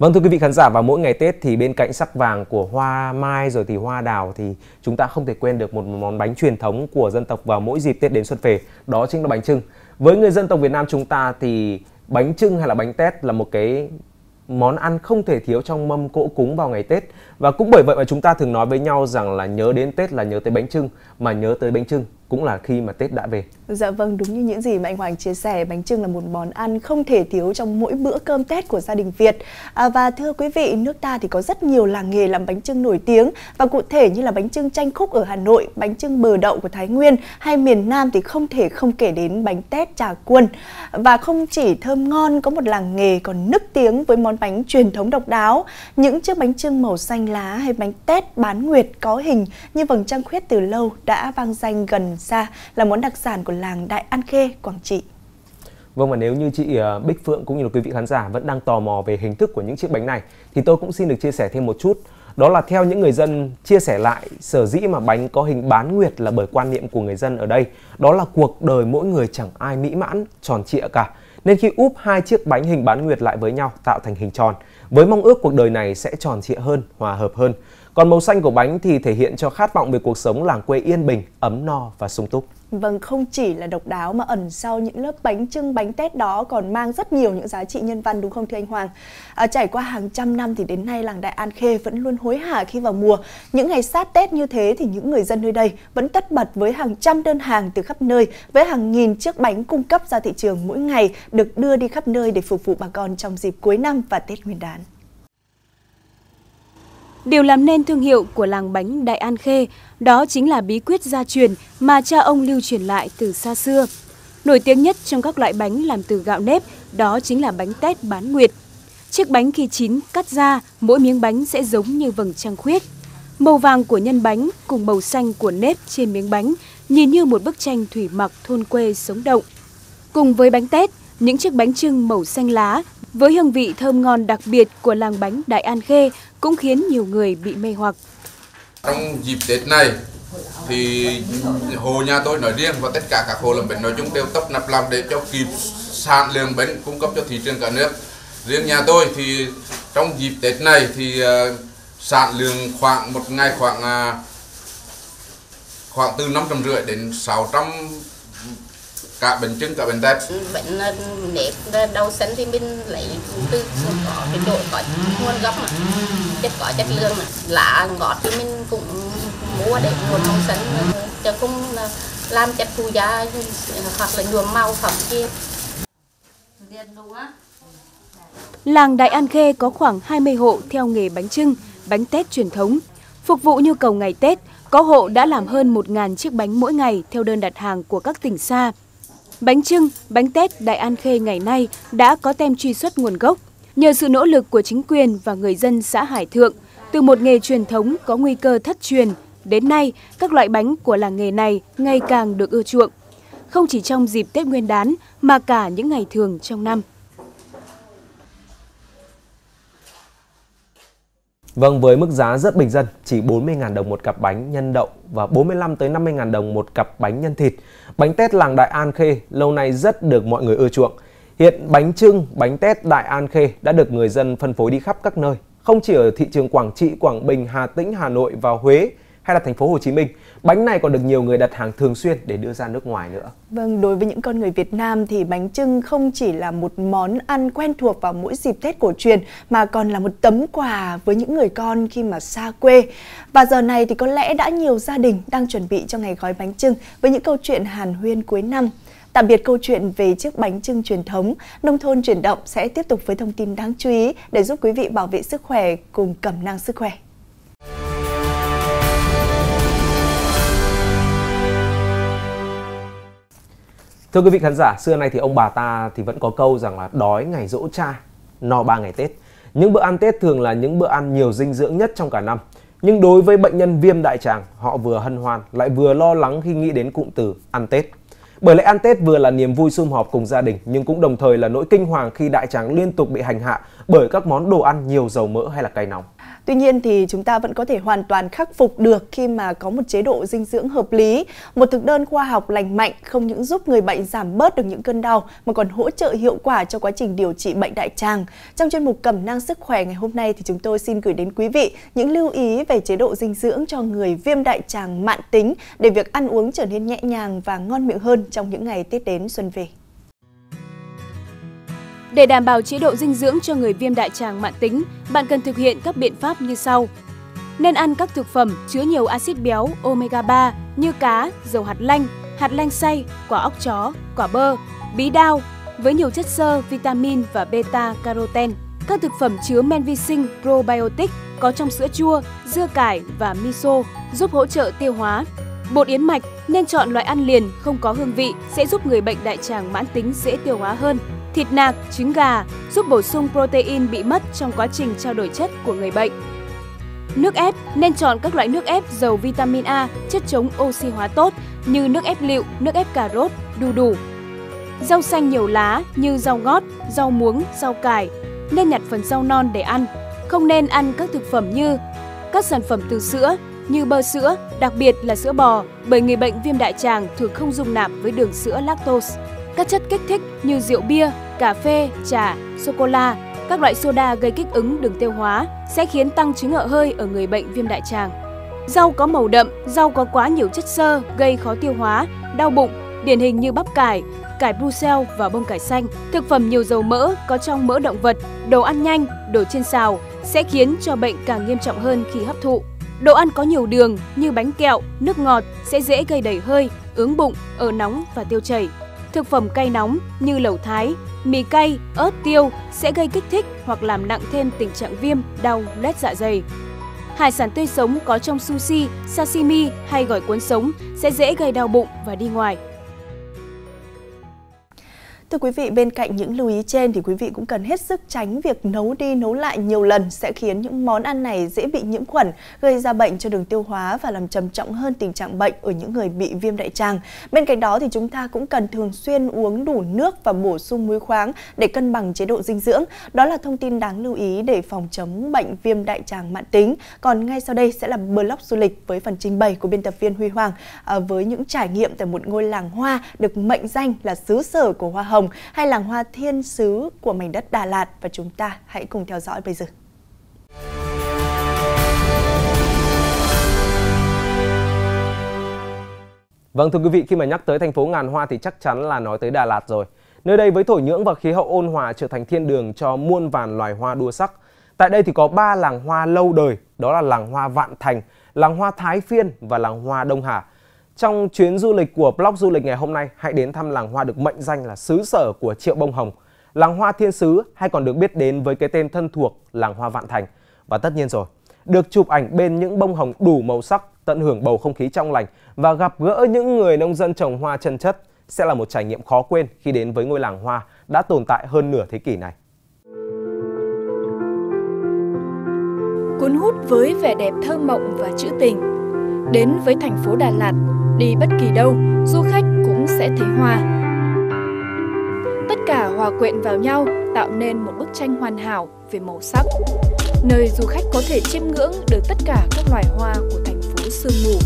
Vâng, thưa quý vị khán giả, vào mỗi ngày Tết thì bên cạnh sắc vàng của hoa mai rồi thì hoa đào thì chúng ta không thể quên được một món bánh truyền thống của dân tộc vào mỗi dịp Tết đến xuân về, đó chính là bánh chưng. Với người dân tộc Việt Nam chúng ta thì bánh chưng hay là bánh tét là một cái món ăn không thể thiếu trong mâm cỗ cúng vào ngày Tết. Và cũng bởi vậy mà chúng ta thường nói với nhau rằng là nhớ đến Tết là nhớ tới bánh chưng, mà nhớ tới bánh chưng cũng là khi mà Tết đã về. Dạ vâng, đúng như những gì mà anh Hoàng chia sẻ, bánh chưng là một món ăn không thể thiếu trong mỗi bữa cơm Tết của gia đình Việt. Và thưa quý vị, nước ta thì có rất nhiều làng nghề làm bánh chưng nổi tiếng, và cụ thể như là bánh chưng Chanh Khúc ở Hà Nội, bánh chưng Bờ Đậu của Thái Nguyên, hay miền Nam thì không thể không kể đến bánh tét Trà Quân. Và không chỉ thơm ngon, có một làng nghề còn nức tiếng với món bánh truyền thống độc đáo. Những chiếc bánh chưng màu xanh lá hay bánh tét bán nguyệt có hình như vầng trăng khuyết từ lâu đã vang danh gần xa, là món đặc sản của làng Đại An Khê, Quảng Trị. Vâng, và nếu như chị Bích Phượng cũng như là quý vị khán giả vẫn đang tò mò về hình thức của những chiếc bánh này thì tôi cũng xin được chia sẻ thêm một chút. Đó là theo những người dân chia sẻ lại, sở dĩ mà bánh có hình bán nguyệt là bởi quan niệm của người dân ở đây, đó là cuộc đời mỗi người chẳng ai mỹ mãn, tròn trịa cả. Nên khi úp hai chiếc bánh hình bán nguyệt lại với nhau tạo thành hình tròn, với mong ước cuộc đời này sẽ tròn trịa hơn, hòa hợp hơn. Còn màu xanh của bánh thì thể hiện cho khát vọng về cuộc sống làng quê yên bình, ấm no và sung túc. Vâng, không chỉ là độc đáo mà ẩn sau những lớp bánh chưng, bánh tét đó còn mang rất nhiều những giá trị nhân văn, đúng không thưa anh Hoàng? Trải qua hàng trăm năm thì đến nay làng Đại An Khê vẫn luôn hối hả khi vào mùa. Những ngày sát Tết như thế thì những người dân nơi đây vẫn tất bật với hàng trăm đơn hàng từ khắp nơi, với hàng nghìn chiếc bánh cung cấp ra thị trường mỗi ngày được đưa đi khắp nơi để phục vụ bà con trong dịp cuối năm và Tết Nguyên đán. Điều làm nên thương hiệu của làng bánh Đại An Khê đó chính là bí quyết gia truyền mà cha ông lưu truyền lại từ xa xưa. Nổi tiếng nhất trong các loại bánh làm từ gạo nếp đó chính là bánh tét bán nguyệt. Chiếc bánh khi chín cắt ra, mỗi miếng bánh sẽ giống như vầng trăng khuyết. Màu vàng của nhân bánh cùng màu xanh của nếp trên miếng bánh nhìn như một bức tranh thủy mặc thôn quê sống động. Cùng với bánh tét, những chiếc bánh chưng màu xanh lá với hương vị thơm ngon đặc biệt của làng bánh Đại An Khê cũng khiến nhiều người bị mê hoặc. Trong dịp Tết này thì hộ nhà tôi nói riêng và tất cả các hộ làm bánh nói chung đều tấp nập làm để cho kịp sản lượng bánh cung cấp cho thị trường cả nước. Riêng nhà tôi thì trong dịp Tết này thì sản lượng khoảng một ngày khoảng từ 550 đến 600 cả bánh chưng cả bánh tét. Bánh nếp đậu xanh thì mình lấy từ có cái độ có nguồn gốc mà, chất có chất lượng mà, lá ngọt thì mình cũng mua để nguồn màu xanh, chứ không làm chất phụ gia hoặc là nhuộm màu phẩm kia. Làng Đại An Khê có khoảng 20 hộ theo nghề bánh chưng, bánh tét truyền thống, phục vụ nhu cầu ngày Tết. Có hộ đã làm hơn 1.000 chiếc bánh mỗi ngày theo đơn đặt hàng của các tỉnh xa. Bánh chưng, bánh tét Đại An Khê ngày nay đã có tem truy xuất nguồn gốc. Nhờ sự nỗ lực của chính quyền và người dân xã Hải Thượng, từ một nghề truyền thống có nguy cơ thất truyền, đến nay các loại bánh của làng nghề này ngày càng được ưa chuộng. Không chỉ trong dịp Tết Nguyên đán mà cả những ngày thường trong năm. Vâng, với mức giá rất bình dân, chỉ 40.000 đồng một cặp bánh nhân đậu và 45 tới 50.000 đồng một cặp bánh nhân thịt. Bánh tét làng Đại An Khê lâu nay rất được mọi người ưa chuộng. Hiện bánh chưng, bánh tét Đại An Khê đã được người dân phân phối đi khắp các nơi, không chỉ ở thị trường Quảng Trị, Quảng Bình, Hà Tĩnh, Hà Nội và Huế, hay là thành phố Hồ Chí Minh. Bánh này còn được nhiều người đặt hàng thường xuyên để đưa ra nước ngoài nữa. Vâng, đối với những con người Việt Nam thì bánh chưng không chỉ là một món ăn quen thuộc vào mỗi dịp Tết cổ truyền mà còn là một tấm quà với những người con khi mà xa quê. Và giờ này thì có lẽ đã nhiều gia đình đang chuẩn bị cho ngày gói bánh chưng với những câu chuyện hàn huyên cuối năm. Tạm biệt câu chuyện về chiếc bánh chưng truyền thống, Nông thôn chuyển động sẽ tiếp tục với thông tin đáng chú ý để giúp quý vị bảo vệ sức khỏe cùng cẩm nang sức khỏe. Thưa quý vị khán giả, xưa nay thì ông bà ta thì vẫn có câu rằng là đói ngày giỗ cha, no 3 ngày Tết. Những bữa ăn Tết thường là những bữa ăn nhiều dinh dưỡng nhất trong cả năm. Nhưng đối với bệnh nhân viêm đại tràng, họ vừa hân hoan lại vừa lo lắng khi nghĩ đến cụm từ ăn Tết. Bởi lẽ ăn Tết vừa là niềm vui sum họp cùng gia đình nhưng cũng đồng thời là nỗi kinh hoàng khi đại tràng liên tục bị hành hạ bởi các món đồ ăn nhiều dầu mỡ hay là cay nóng. Tuy nhiên thì chúng ta vẫn có thể hoàn toàn khắc phục được khi mà có một chế độ dinh dưỡng hợp lý, một thực đơn khoa học lành mạnh không những giúp người bệnh giảm bớt được những cơn đau mà còn hỗ trợ hiệu quả cho quá trình điều trị bệnh đại tràng. Trong chuyên mục Cẩm nang sức khỏe ngày hôm nay thì chúng tôi xin gửi đến quý vị những lưu ý về chế độ dinh dưỡng cho người viêm đại tràng mạn tính để việc ăn uống trở nên nhẹ nhàng và ngon miệng hơn trong những ngày Tết đến xuân về. Để đảm bảo chế độ dinh dưỡng cho người viêm đại tràng mạn tính, bạn cần thực hiện các biện pháp như sau. Nên ăn các thực phẩm chứa nhiều axit béo omega 3 như cá, dầu hạt lanh xay, quả óc chó, quả bơ, bí đao với nhiều chất xơ, vitamin và beta caroten. Các thực phẩm chứa men vi sinh probiotic có trong sữa chua, dưa cải và miso giúp hỗ trợ tiêu hóa. Bột yến mạch nên chọn loại ăn liền không có hương vị sẽ giúp người bệnh đại tràng mãn tính dễ tiêu hóa hơn. Thịt nạc, trứng gà giúp bổ sung protein bị mất trong quá trình trao đổi chất của người bệnh. Nước ép nên chọn các loại nước ép giàu vitamin A, chất chống oxy hóa tốt như nước ép lựu, nước ép cà rốt, đu đủ. Rau xanh nhiều lá như rau ngót, rau muống, rau cải nên nhặt phần rau non để ăn. Không nên ăn các thực phẩm như các sản phẩm từ sữa như bơ sữa, đặc biệt là sữa bò, bởi người bệnh viêm đại tràng thường không dung nạp với đường sữa lactose. Các chất kích thích như rượu bia, cà phê, trà, sô-cô-la, các loại soda gây kích ứng đường tiêu hóa sẽ khiến tăng chứng ở hơi ở người bệnh viêm đại tràng. Rau có màu đậm, rau có quá nhiều chất xơ gây khó tiêu hóa, đau bụng, điển hình như bắp cải, cải Brussels và bông cải xanh. Thực phẩm nhiều dầu mỡ có trong mỡ động vật, đồ ăn nhanh, đồ chiên xào sẽ khiến cho bệnh càng nghiêm trọng hơn khi hấp thụ. Đồ ăn có nhiều đường như bánh kẹo, nước ngọt sẽ dễ gây đầy hơi, ướng bụng, ở nóng và tiêu chảy. Thực phẩm cay nóng như lẩu Thái, mì cay, ớt tiêu sẽ gây kích thích hoặc làm nặng thêm tình trạng viêm, đau, loét dạ dày. Hải sản tươi sống có trong sushi, sashimi hay gỏi cuốn sống sẽ dễ gây đau bụng và đi ngoài. Thưa quý vị, bên cạnh những lưu ý trên thì quý vị cũng cần hết sức tránh việc nấu đi nấu lại nhiều lần sẽ khiến những món ăn này dễ bị nhiễm khuẩn, gây ra bệnh cho đường tiêu hóa và làm trầm trọng hơn tình trạng bệnh ở những người bị viêm đại tràng. Bên cạnh đó thì chúng ta cũng cần thường xuyên uống đủ nước và bổ sung muối khoáng để cân bằng chế độ dinh dưỡng. Đó là thông tin đáng lưu ý để phòng chống bệnh viêm đại tràng mạn tính. Còn ngay sau đây sẽ là blog du lịch với phần trình bày của biên tập viên Huy Hoàng với những trải nghiệm tại một ngôi làng hoa được mệnh danh là xứ sở của hoa hồng, hay làng hoa thiên sứ của mảnh đất Đà Lạt, và chúng ta hãy cùng theo dõi bây giờ. Vâng, thưa quý vị, khi mà nhắc tới thành phố ngàn hoa thì chắc chắn là nói tới Đà Lạt rồi. Nơi đây với thổ nhưỡng và khí hậu ôn hòa trở thành thiên đường cho muôn vàn loài hoa đua sắc. Tại đây thì có 3 làng hoa lâu đời, đó là làng hoa Vạn Thành, làng hoa Thái Phiên và làng hoa Đông Hà. Trong chuyến du lịch của blog du lịch ngày hôm nay, hãy đến thăm làng hoa được mệnh danh là xứ sở của triệu bông hồng, làng hoa thiên sứ hay còn được biết đến với cái tên thân thuộc làng hoa Vạn Thành. Và tất nhiên rồi, được chụp ảnh bên những bông hồng đủ màu sắc, tận hưởng bầu không khí trong lành và gặp gỡ những người nông dân trồng hoa chân chất sẽ là một trải nghiệm khó quên khi đến với ngôi làng hoa đã tồn tại hơn nửa thế kỷ này. Cuốn hút với vẻ đẹp thơ mộng và trữ tình, đến với thành phố Đà Lạt, đi bất kỳ đâu, du khách cũng sẽ thấy hoa. Tất cả hòa quyện vào nhau tạo nên một bức tranh hoàn hảo về màu sắc, nơi du khách có thể chiêm ngưỡng được tất cả các loài hoa của thành phố sương mù.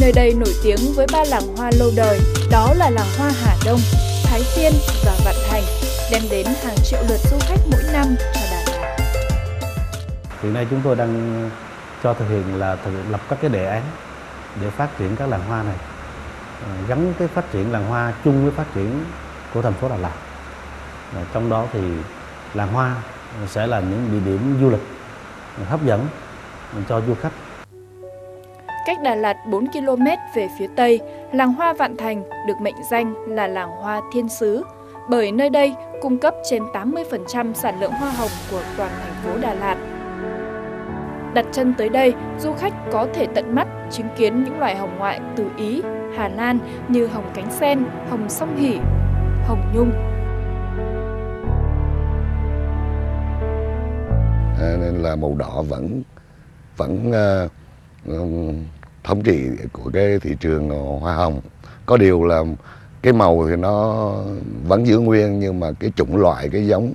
Nơi đây nổi tiếng với 3 làng hoa lâu đời, đó là làng hoa Hà Đông, Thái Tiên và Vạn Thành, đem đến hàng triệu lượt du khách mỗi năm cho Đà Lạt. Hiện nay chúng tôi đang cho thực hiện lập các cái đề án để phát triển các làng hoa này, gắn cái phát triển làng hoa chung với phát triển của thành phố Đà Lạt. Trong đó thì làng hoa sẽ là những địa điểm du lịch hấp dẫn cho du khách. Cách Đà Lạt 4 km về phía Tây, làng hoa Vạn Thành được mệnh danh là làng hoa thiên sứ bởi nơi đây cung cấp trên 80% sản lượng hoa hồng của toàn thành phố Đà Lạt. Đặt chân tới đây, du khách có thể tận mắt chứng kiến những loài hồng ngoại từ Ý, Hà Lan như hồng cánh sen, hồng song hỉ, hồng nhung. Nên là màu đỏ vẫn thống trị của cái thị trường hoa hồng. Có điều là cái màu thì nó vẫn giữ nguyên, nhưng mà cái chủng loại, cái giống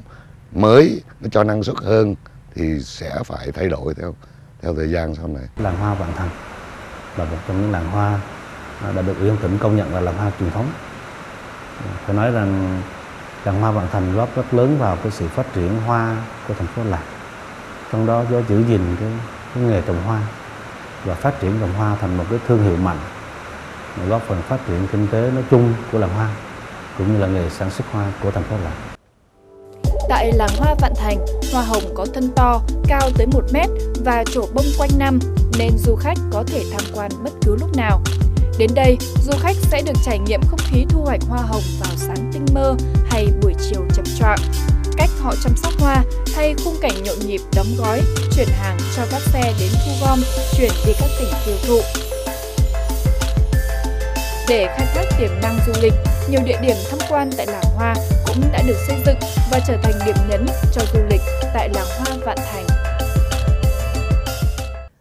mới nó cho năng suất hơn thì sẽ phải thay đổi theo thời gian sau này. Làng hoa Vạn Thành là một trong những làng hoa đã được Ủy ban tỉnh công nhận là làng hoa truyền thống. Phải nói rằng làng hoa Vạn Thành góp rất lớn vào cái sự phát triển hoa của thành phố Đà Lạt, trong đó do giữ gìn cái nghề trồng hoa và phát triển trồng hoa thành một cái thương hiệu mạnh, góp phần phát triển kinh tế nói chung của làng hoa cũng như là nghề sản xuất hoa của thành phố Đà Lạt. Tại làng hoa Vạn Thành, hoa hồng có thân to, cao tới 1 mét và trổ bông quanh năm nên du khách có thể tham quan bất cứ lúc nào. Đến đây, du khách sẽ được trải nghiệm không khí thu hoạch hoa hồng vào sáng tinh mơ hay buổi chiều chập choạng, cách họ chăm sóc hoa hay khung cảnh nhộn nhịp đóng gói, chuyển hàng cho các xe đến thu gom, chuyển đi các tỉnh tiêu thụ. Để khai thác tiềm năng du lịch, nhiều địa điểm tham quan tại làng hoa cũng đã được xây dựng và trở thành điểm nhấn cho du lịch tại làng hoa Vạn Thành.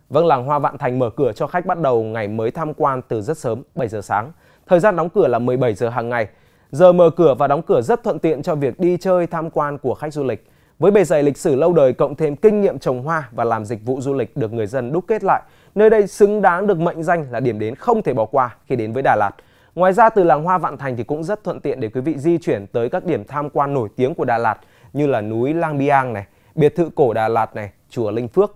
Vâng, làng hoa Vạn Thành mở cửa cho khách bắt đầu ngày mới tham quan từ rất sớm, 7 giờ sáng. Thời gian đóng cửa là 17 giờ hàng ngày. Giờ mở cửa và đóng cửa rất thuận tiện cho việc đi chơi tham quan của khách du lịch. Với bề dày lịch sử lâu đời cộng thêm kinh nghiệm trồng hoa và làm dịch vụ du lịch được người dân đúc kết lại, nơi đây xứng đáng được mệnh danh là điểm đến không thể bỏ qua khi đến với Đà Lạt. Ngoài ra, từ làng hoa Vạn Thành thì cũng rất thuận tiện để quý vị di chuyển tới các điểm tham quan nổi tiếng của Đà Lạt như là núi Lang Biang này, biệt thự cổ Đà Lạt này, chùa Linh Phước.